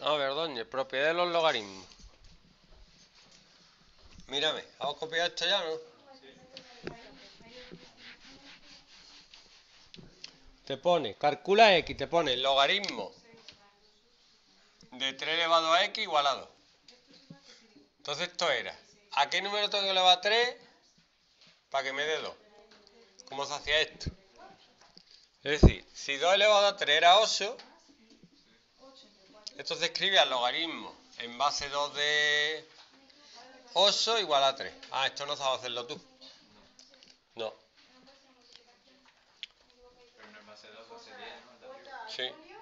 A ver, ¿dónde? Propiedad de los logaritmos. Mírame, ¿has copiado esto ya, no? Sí. Te pone, calcula x, te pone logaritmo de 3 elevado a x igual a 2. Entonces esto era, ¿a qué número tengo que elevar 3 para que me dé 2? ¿Cómo se hacía esto? Es decir, si 2 elevado a 3 era 8, esto se escribe al logaritmo en base 2 de 8 igual a 3. Ah, esto no sabes hacerlo tú. No. Pero no en base 2, base 10, ¿no? Sí.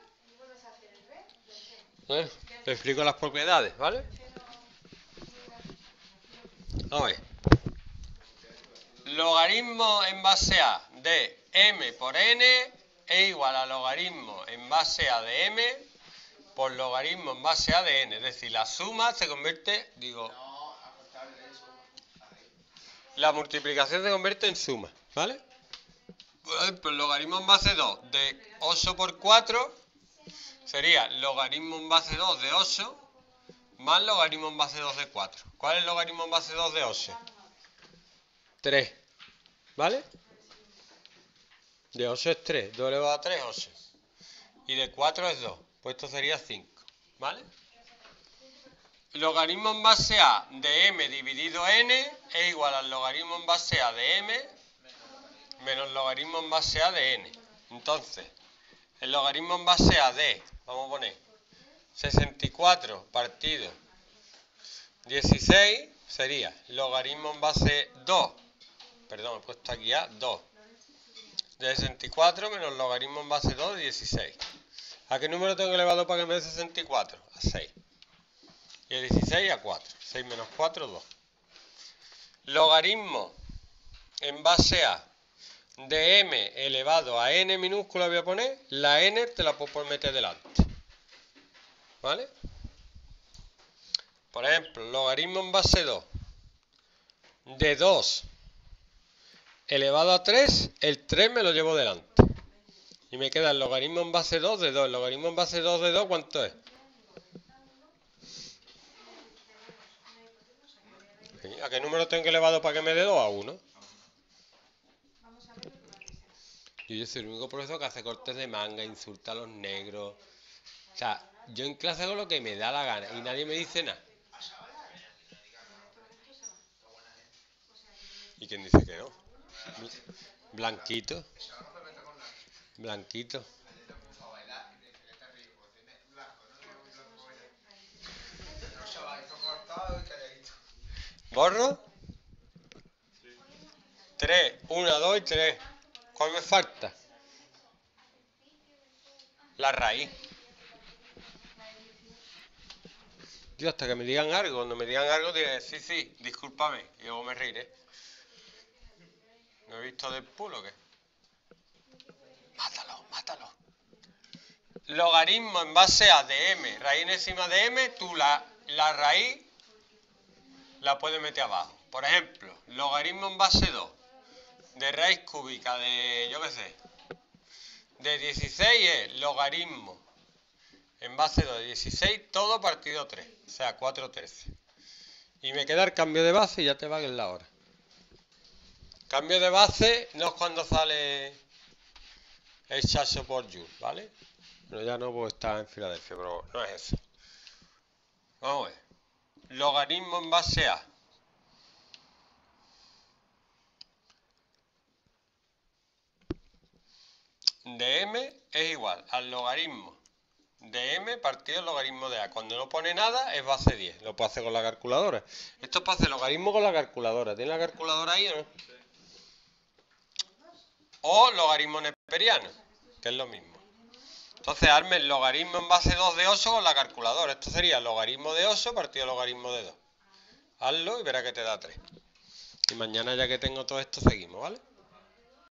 Bueno, te explico las propiedades, ¿vale? A ver. Logaritmo en base a de m por n es igual a logaritmo en base a de m por logaritmo en base a de n. Es decir, la suma se convierte, la multiplicación se convierte en suma, ¿vale? Por ejemplo, el logaritmo en base 2 de 8 por 4 sería logaritmo en base 2 de 8 más logaritmo en base 2 de 4. ¿Cuál es el logaritmo en base 2 de 8? 3, ¿vale? De 8 es 3, 2 elevado a 3 es 8. Y de 4 es 2. Pues esto sería 5, ¿vale? Logaritmo en base a de m dividido n es igual al logaritmo en base a de m menos logaritmo en base a de n. Entonces, el logaritmo en base a de, vamos a poner, 64 partido 16 sería logaritmo en base 2, perdón, he puesto aquí a 2, de 64 menos logaritmo en base 2 de 16. ¿A qué número tengo elevado para que me dé 64? A 6. Y a 16 a 4. 6 menos 4, 2. Logaritmo en base a de m elevado a n minúscula voy a poner. La n te la puedo meter delante. ¿Vale? Por ejemplo, logaritmo en base 2. De 2 elevado a 3, el 3 me lo llevo delante. Y me queda el logaritmo en base 2 de 2. ¿El logaritmo en base 2 de 2 cuánto es? ¿A qué número tengo que elevado para que me dé 2? A 1. Yo soy el único profesor que hace cortes de manga, insulta a los negros. O sea, yo en clase hago lo que me da la gana y nadie me dice nada. ¿Y quién dice que no? Blanquito. Blanquito. ¿Borro? 3, 1, 2 y 3. ¿Cuál me falta? La raíz. Yo hasta que me digan algo, cuando me digan algo diré, sí, sí, discúlpame, y luego me reiré. ¿No he visto Deadpool o qué? Mátalo, mátalo. Logaritmo en base a de m, raíz encima de m, tú la raíz la puedes meter abajo. Por ejemplo, logaritmo en base 2 de raíz cúbica de, yo qué sé, de 16 es logaritmo en base 2 de 16 todo partido 3, o sea 4 13. Y me queda el cambio de base y ya te va en la hora. Cambio de base no es cuando sale el chacho por Joule, ¿vale? Pero ya no puedo estar en Filadelfia, pero no es eso. Vamos a ver. Logaritmo en base a de m es igual al logaritmo de m partido el logaritmo de a. Cuando no pone nada es base 10. Lo puedo hacer con la calculadora. Esto es para hacer logaritmo con la calculadora. ¿Tiene la calculadora ahí o no? O logaritmo neperiano, que es lo mismo. Entonces arme el logaritmo en base 2 de 8 con la calculadora. Esto sería logaritmo de 8 partido logaritmo de 2. Hazlo y verá que te da 3. Y mañana, ya que tengo todo esto, seguimos, ¿vale?